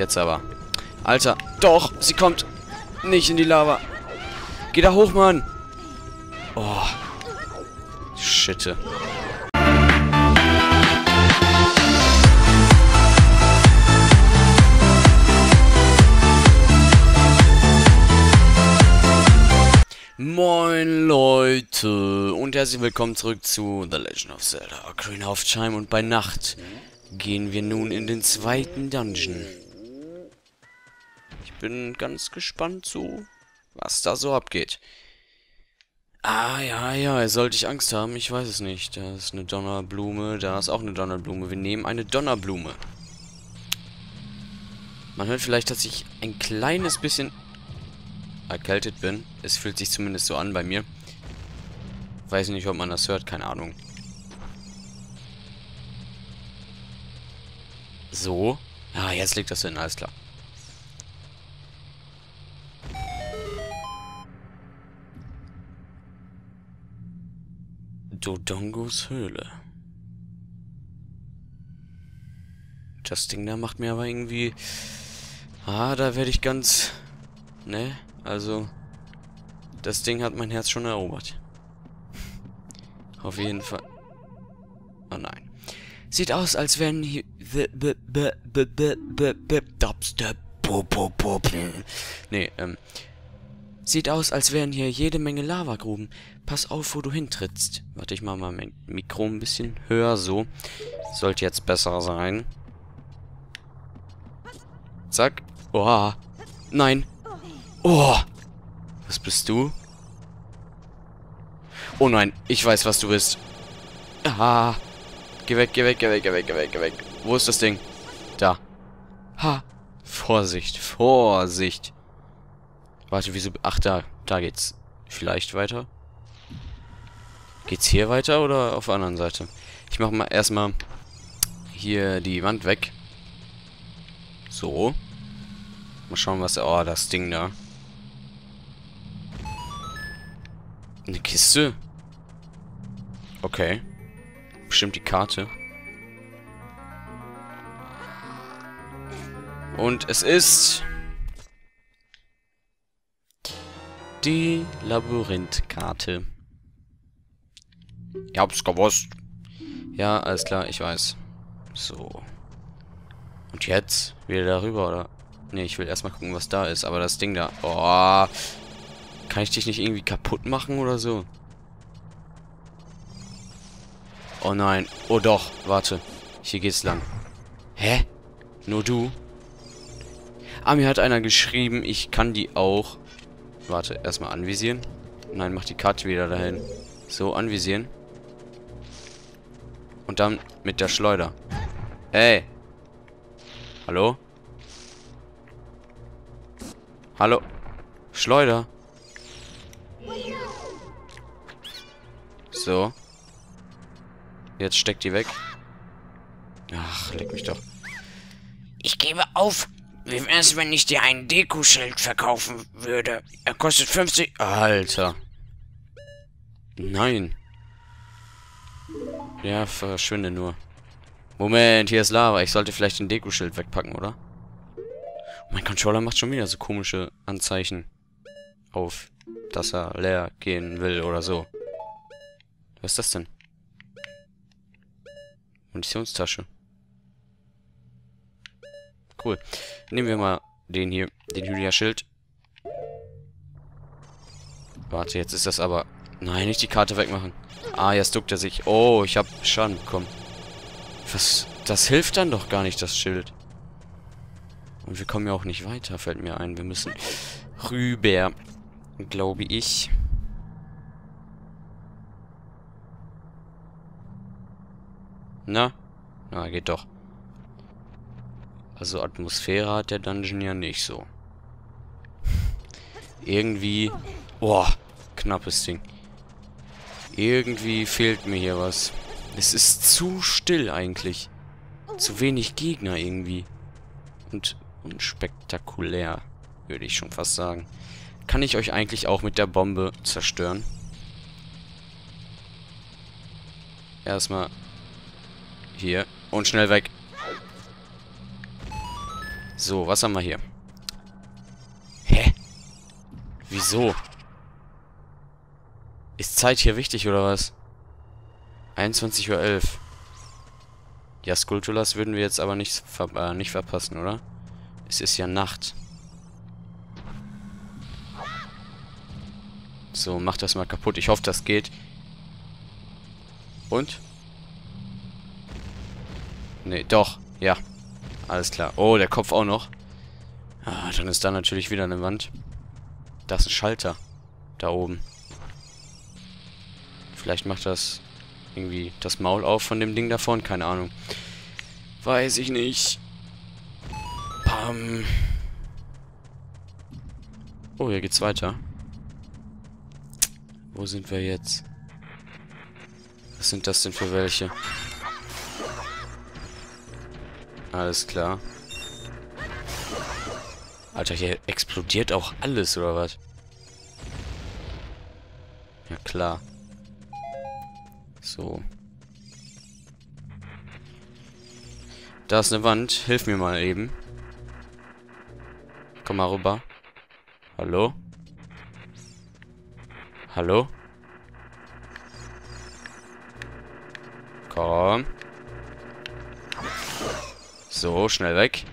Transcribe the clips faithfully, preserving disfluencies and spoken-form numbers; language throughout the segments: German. Jetzt aber. Alter, doch, sie kommt nicht in die Lava. Geh da hoch, Mann. Oh. Shit. Moin Leute und herzlich willkommen zurück zu The Legend of Zelda, Ocarina of Time, und bei Nacht gehen wir nun in den zweiten Dungeon. Ich bin ganz gespannt so, was da so abgeht. Ah ja, ja, sollte ich Angst haben, ich weiß es nicht. Da ist eine Donnerblume, da ist auch eine Donnerblume. Wir nehmen eine Donnerblume. Man hört vielleicht, dass ich ein kleines bisschen erkältet bin. Es fühlt sich zumindest so an bei mir. Weiß nicht, ob man das hört, keine Ahnung. So. Ah, jetzt liegt das hin, alles klar. Dodongos Höhle. Das Ding da macht mir aber irgendwie... Ah, da werde ich ganz... Ne? Also, das Ding hat mein Herz schon erobert. Auf jeden Fall. Oh nein. Sieht aus, als wären hier... Nee, ähm... Sieht aus, als wären hier jede Menge Lavagruben. Pass auf, wo du hintrittst. Warte, ich mache mal mein Mikro ein bisschen höher, so. Sollte jetzt besser sein. Zack. Oha. Nein. Oh, was bist du? Oh nein, ich weiß, was du bist. Ah, geh weg, geh weg, geh weg, geh weg, geh weg, geh weg. Wo ist das Ding? Da. Ha, Vorsicht, Vorsicht. Warte, wieso? Ach, da, da geht's vielleicht weiter. Geht's hier weiter oder auf der anderen Seite? Ich mach mal erstmal hier die Wand weg. So. Mal schauen, was... Oh, das Ding da. Eine Kiste? Okay. Bestimmt die Karte. Und es ist... die Labyrinthkarte. Ich hab's gewusst. Ja, alles klar, ich weiß. So. Und jetzt? Wieder darüber, oder? Ne, ich will erstmal gucken, was da ist. Aber das Ding da... Oh. Kann ich dich nicht irgendwie kaputt machen oder so? Oh nein. Oh doch. Warte. Hier geht's lang. Hä? Nur du? Ah, mir hat einer geschrieben, ich kann die auch... Warte, erstmal anvisieren. Nein, mach die Karte wieder dahin. So, anvisieren. Und dann mit der Schleuder. Ey. Hallo? Hallo? Schleuder? So. Jetzt steckt die weg. Ach, leck mich doch. Ich gebe auf. Wie wäre es, wenn ich dir einen Deku-Schild verkaufen würde? Er kostet fünfzig... Alter. Nein. Ja, verschwinde nur. Moment, hier ist Lava. Ich sollte vielleicht den Deku-Schild wegpacken, oder? Mein Controller macht schon wieder so komische Anzeichen auf, dass er leer gehen will oder so. Was ist das denn? Munitionstasche. Cool. Nehmen wir mal den hier, den Julia-Schild. Warte, jetzt ist das aber... Nein, nicht die Karte wegmachen. Ah, jetzt duckt er sich. Oh, ich habe Schaden bekommen. Was? Das hilft dann doch gar nicht, das Schild. Und wir kommen ja auch nicht weiter, fällt mir ein. Wir müssen rüber, glaube ich. Na? Na, geht doch. Also Atmosphäre hat der Dungeon ja nicht so. Irgendwie... Boah, knappes Ding. Irgendwie fehlt mir hier was. Es ist zu still eigentlich. Zu wenig Gegner irgendwie. Und unspektakulär, würde ich schon fast sagen. Kann ich euch eigentlich auch mit der Bombe zerstören? Erstmal... Hier. Und schnell weg. So, was haben wir hier? Hä? Wieso? Ist Zeit hier wichtig, oder was? einundzwanzig Uhr elf. Ja, Skulltulas würden wir jetzt aber nicht, ver äh, nicht verpassen, oder? Es ist ja Nacht. So, mach das mal kaputt. Ich hoffe, das geht. Und? Nee, doch. Ja. Alles klar. Oh, der Kopf auch noch. Ah, dann ist da natürlich wieder eine Wand. Da ist ein Schalter. Da oben. Vielleicht macht das irgendwie das Maul auf von dem Ding da vorne. Keine Ahnung. Weiß ich nicht. Pam. Oh, hier geht's weiter. Wo sind wir jetzt? Was sind das denn für welche? Alles klar. Alter, hier explodiert auch alles, oder was? Ja, klar. So. Da ist eine Wand. Hilf mir mal eben. Komm mal rüber. Hallo? Hallo? Komm. So, schnell weg.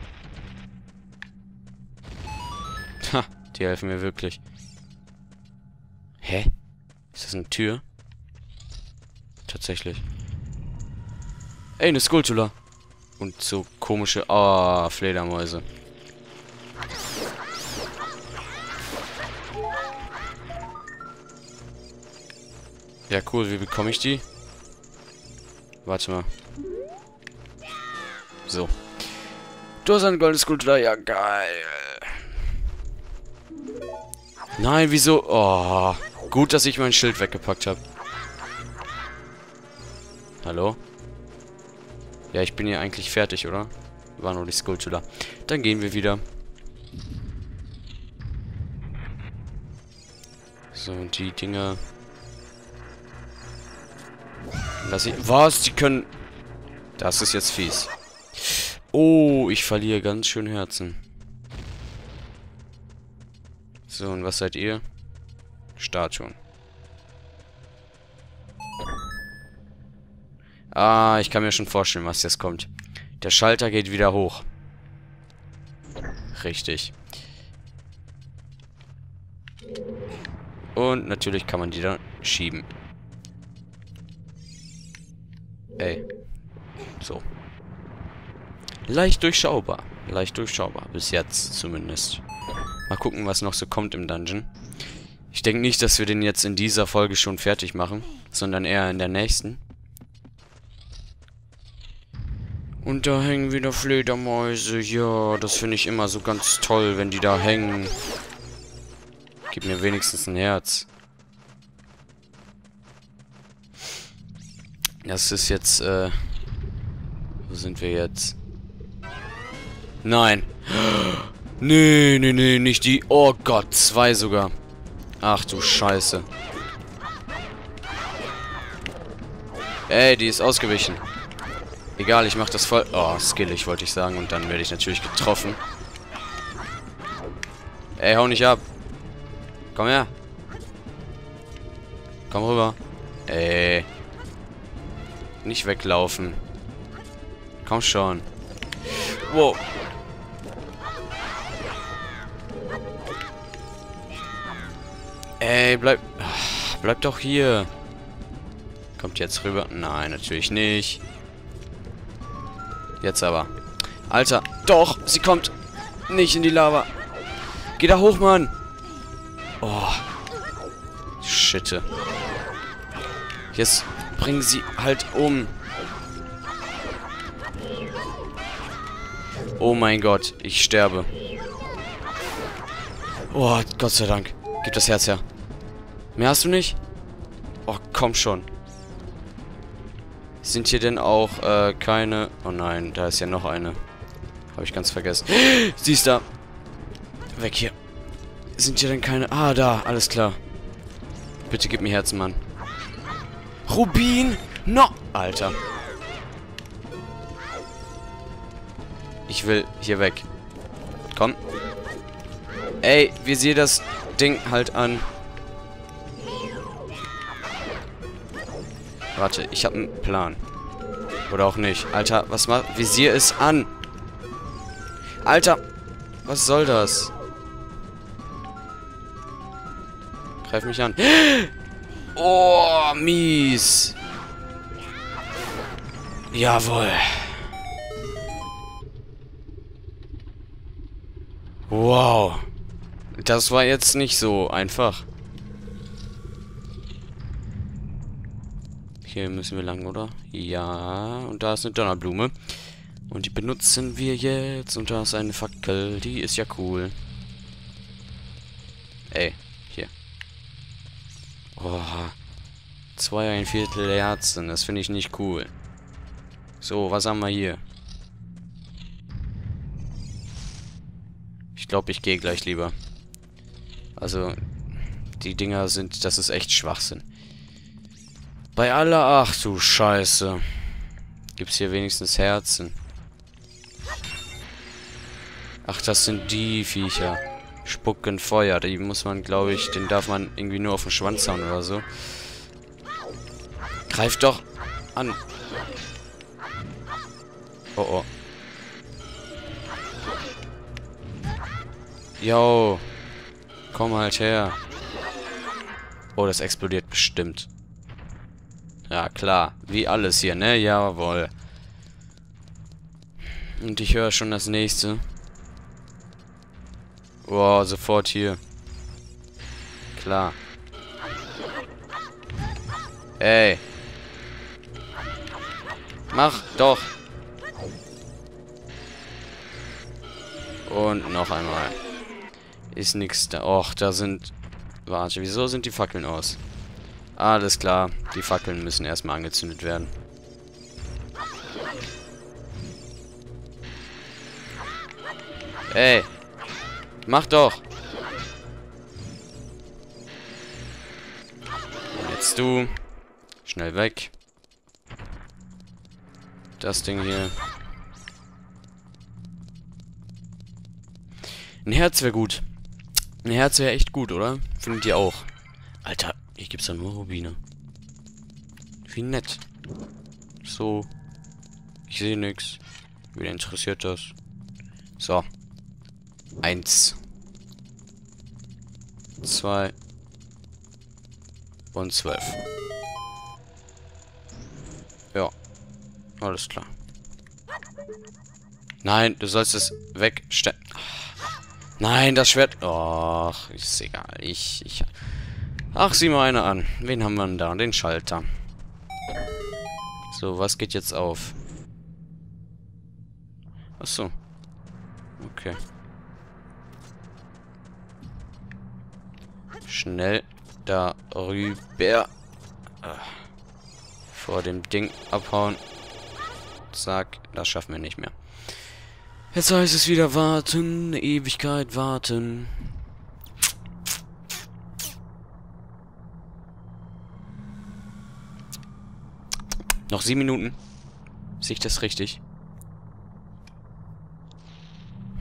Ha, die helfen mir wirklich. Hä? Ist das eine Tür? Tatsächlich. Ey, eine Skulltula. Und so komische... Ah, Fledermäuse. Ja, cool. Wie bekomme ich die? Warte mal. So. Du hast eine goldene Skulltula. Ja, geil. Nein, wieso? Oh, gut, dass ich mein Schild weggepackt habe. Hallo? Ja, ich bin ja eigentlich fertig, oder? War nur die Skulltula. Dann gehen wir wieder. So, und die Dinger... Lass ich... Was? Die können... Das ist jetzt fies. Oh, ich verliere ganz schön Herzen. So, und was seid ihr? Statuen. Ah, ich kann mir schon vorstellen, was jetzt kommt. Der Schalter geht wieder hoch. Richtig. Und natürlich kann man die dann schieben. Ey. So. Leicht durchschaubar. Leicht durchschaubar. Bis jetzt zumindest. Mal gucken, was noch so kommt im Dungeon. Ich denke nicht, dass wir den jetzt in dieser Folge schon fertig machen, sondern eher in der nächsten. Und da hängen wieder Fledermäuse. Ja, das finde ich immer so ganz toll, wenn die da hängen. Gib mir wenigstens ein Herz. Das ist jetzt, äh... Wo sind wir jetzt? Nein. Nee, nee, nee, nicht die... Oh Gott, zwei sogar. Ach du Scheiße. Ey, die ist ausgewichen. Egal, ich mach das voll... Oh, skillig, wollte ich sagen. Und dann werde ich natürlich getroffen. Ey, hau nicht ab. Komm her. Komm rüber. Ey. Nicht weglaufen. Komm schon. Wow. Ey, bleib... Ach, bleib doch hier. Kommt jetzt rüber? Nein, natürlich nicht. Jetzt aber. Alter. Doch, sie kommt nicht in die Lava. Geh da hoch, Mann. Oh. Shit. Jetzt bringen sie halt um. Oh mein Gott, ich sterbe. Oh, Gott sei Dank. Gib das Herz her. Mehr hast du nicht? Oh, komm schon. Sind hier denn auch äh, keine... Oh nein, da ist ja noch eine. Habe ich ganz vergessen. Sie ist da. Weg hier. Sind hier denn keine... Ah, da. Alles klar. Bitte gib mir Herzen, Mann. Rubin! No! Alter. Ich will hier weg. Komm. Ey, visier das Ding halt an. Warte, ich habe einen Plan. Oder auch nicht. Alter, was macht... Visier ist an. Alter, was soll das? Greif mich an. Oh, mies. Jawohl. Wow. Das war jetzt nicht so einfach. Hier müssen wir lang, oder? Ja, und da ist eine Donnerblume. Und die benutzen wir jetzt. Und da ist eine Fackel. Die ist ja cool. Ey, hier. Oh. Zwei ein Viertel Herzen. Das finde ich nicht cool. So, was haben wir hier? Ich glaube, ich gehe gleich lieber. Also, die Dinger sind... Das ist echt Schwachsinn. Bei aller... Ach du Scheiße. Gibt's hier wenigstens Herzen? Ach, das sind die Viecher. Spucken Feuer. Die muss man, glaube ich... Den darf man irgendwie nur auf den Schwanz hauen oder so. Greif doch an. Oh, oh. Yo. Komm halt her. Oh, das explodiert bestimmt. Ja, klar. Wie alles hier, ne? Jawohl. Und ich höre schon das nächste. Wow, sofort hier. Klar. Ey. Mach doch. Und noch einmal. Ist nix da. Och, da sind... Warte, wieso sind die Fackeln aus? Alles klar. Die Fackeln müssen erstmal angezündet werden. Ey. Mach doch. Und jetzt du. Schnell weg. Das Ding hier. Ein Herz wäre gut. Ein Herz wäre echt gut, oder? Findet ihr auch? Alter, hier gibt's ja nur Rubine. Wie nett. So. Ich sehe nix. Wen interessiert das? So. Eins. Zwei. Und zwölf. Ja. Alles klar. Nein, du sollst es wegstellen. Nein, das Schwert... Ach, ist egal. Ich, ich... Ach, sieh mal eine an. Wen haben wir denn da? Den Schalter. So, was geht jetzt auf? Achso. Okay. Schnell darüber. Vor dem Ding abhauen. Zack, das schaffen wir nicht mehr. Jetzt heißt es wieder warten, eine Ewigkeit warten. Noch sieben Minuten. Sehe ich das richtig?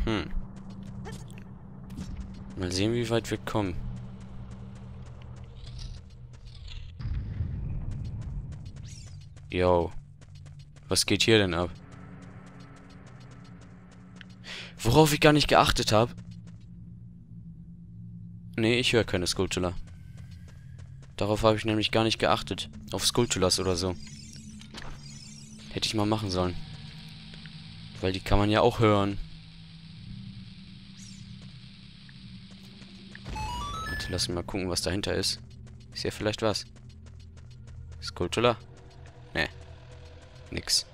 Hm. Mal sehen, wie weit wir kommen. Yo. Was geht hier denn ab? Worauf ich gar nicht geachtet habe. Nee, ich höre keine Skulltula. Darauf habe ich nämlich gar nicht geachtet. Auf Skulltulas oder so. Hätte ich mal machen sollen. Weil die kann man ja auch hören. Warte, lass mich mal gucken, was dahinter ist. Ist ja vielleicht was. Skulltula? Nee. Nix.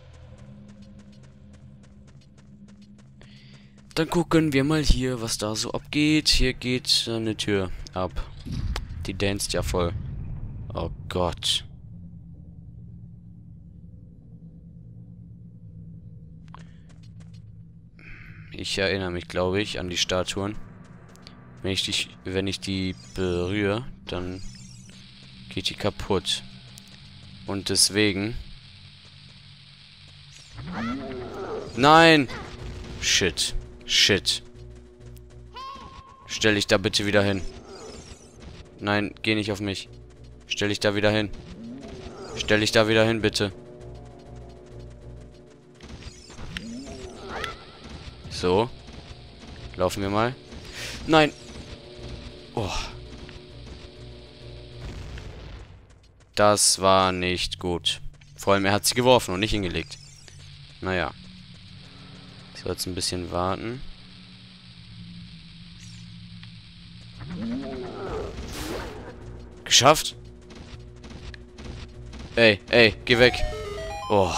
Dann gucken wir mal hier, was da so abgeht. Hier geht eine Tür ab. Die danst ja voll. Oh Gott. Ich erinnere mich, glaube ich, an die Statuen. Wenn ich die, wenn ich die berühre, dann geht die kaputt. Und deswegen... Nein! Shit. Shit. Stell dich da bitte wieder hin. Nein, geh nicht auf mich. Stell dich da wieder hin. Stell dich da wieder hin, bitte. So. Laufen wir mal. Nein. Oh. Das war nicht gut. Vor allem, er hat sie geworfen und nicht hingelegt. Naja. Ich soll jetzt ein bisschen warten. Geschafft? Ey, ey, geh weg. Oh.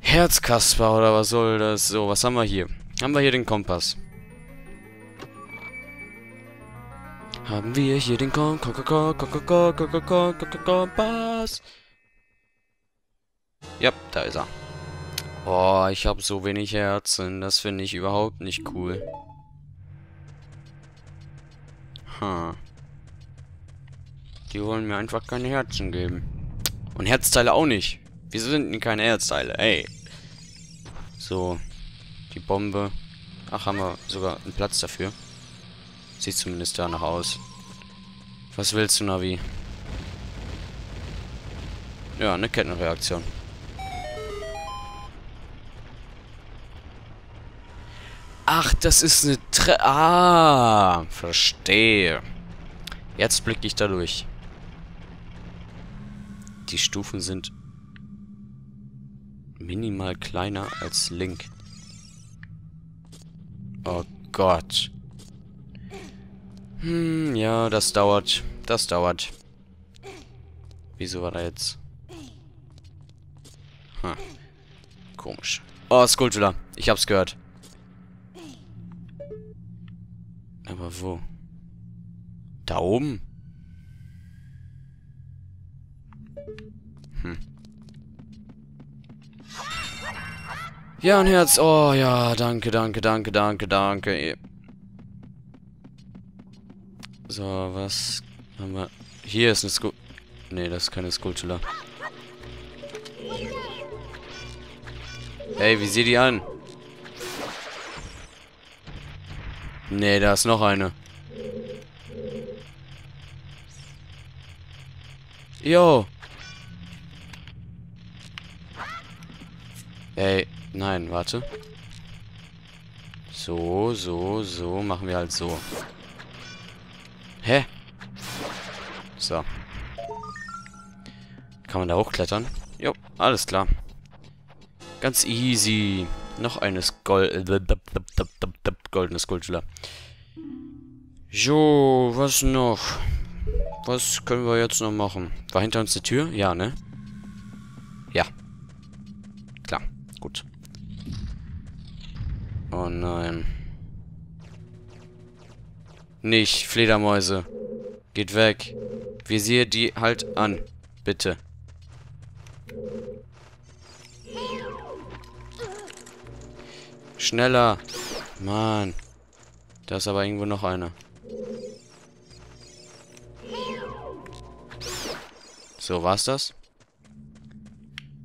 Herzkasper oder was soll das? So, was haben wir hier? Haben wir hier den Kompass? Haben wir hier den Kompass? Ja, da ist er. Oh, ich habe so wenig Herzen. Das finde ich überhaupt nicht cool. Ha. Die wollen mir einfach keine Herzen geben. Und Herzteile auch nicht. Wieso sind denn keine Herzteile? Ey. So. Die Bombe. Ach, haben wir sogar einen Platz dafür. Sieht zumindest danach aus. Was willst du, Navi? Ja, eine Kettenreaktion. Ach, das ist eine Tre... Ah, verstehe. Jetzt blicke ich da durch. Die Stufen sind minimal kleiner als Link. Oh Gott. Hm, ja, das dauert. Das dauert. Wieso war da jetzt? Hm. Komisch. Oh, Skulltula. Ich hab's gehört. Aber wo? Da oben? Hm. Ja, ein Herz. Oh ja, danke, danke, danke, danke, danke. So, was haben wir? Hier ist eine Skull... Nee, das ist keine Skulltula. Ey, wie sieh die an? Nee, da ist noch eine. Yo. Ey, nein, warte. So, so, so, machen wir halt so. Hä? So. Kann man da hochklettern? Jo, alles klar. Ganz easy. Noch eine Gold... goldene Skulltula. Jo, was noch? Was können wir jetzt noch machen? War hinter uns eine Tür? Ja, ne? Ja. Klar. Gut. Oh nein. Nicht, Fledermäuse. Geht weg. Visier die halt an. Bitte. Schneller. Mann. Da ist aber irgendwo noch einer. So, war's das?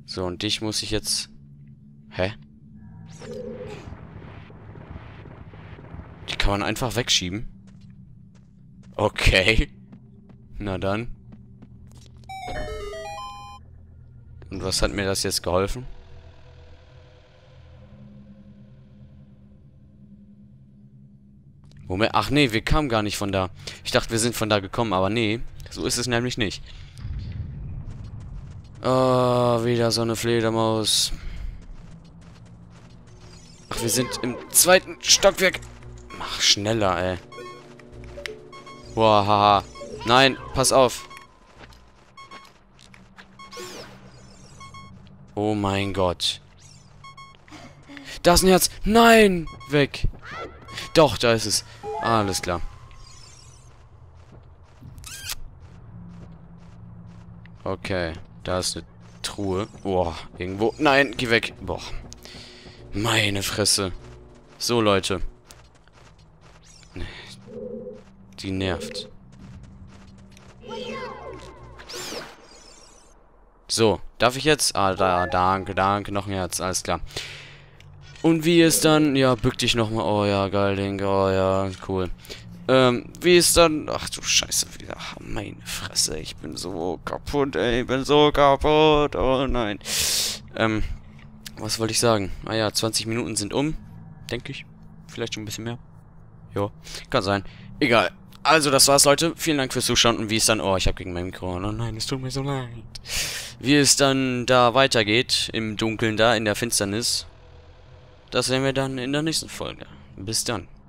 So, und dich muss ich jetzt... Hä? Die kann man einfach wegschieben? Okay. Na dann. Und was hat mir das jetzt geholfen? Moment, ach nee, wir kamen gar nicht von da. Ich dachte, wir sind von da gekommen, aber nee, so ist es nämlich nicht. Oh, wieder so eine Fledermaus. Ach, wir sind im zweiten Stockwerk. Mach schneller, ey. Boah, haha. Nein, pass auf. Oh mein Gott. Da ist ein Herz. Nein, weg. Doch, da ist es. Alles klar. Okay, da ist eine Truhe. Boah, irgendwo. Nein, geh weg. Boah. Meine Fresse. So, Leute. Die nervt. So, darf ich jetzt? Ah, da, danke, danke. Noch ein Herz, alles klar. Und wie es dann... Ja, bück dich nochmal. Oh ja, geil, Ding. Oh ja, cool. Ähm, wie es dann... Ach du Scheiße, wieder. Ach, meine Fresse, ich bin so kaputt, ey. Ich bin so kaputt. Oh nein. Ähm, was wollte ich sagen? Ah ja, zwanzig Minuten sind um. Denke ich. Vielleicht schon ein bisschen mehr. Jo, kann sein. Egal. Also, das war's, Leute. Vielen Dank fürs Zuschauen. Und wie es dann... Oh, ich habe gegen mein Mikro. Oh nein, es tut mir so leid. Wie es dann da weitergeht, im Dunkeln da, in der Finsternis, das sehen wir dann in der nächsten Folge. Bis dann.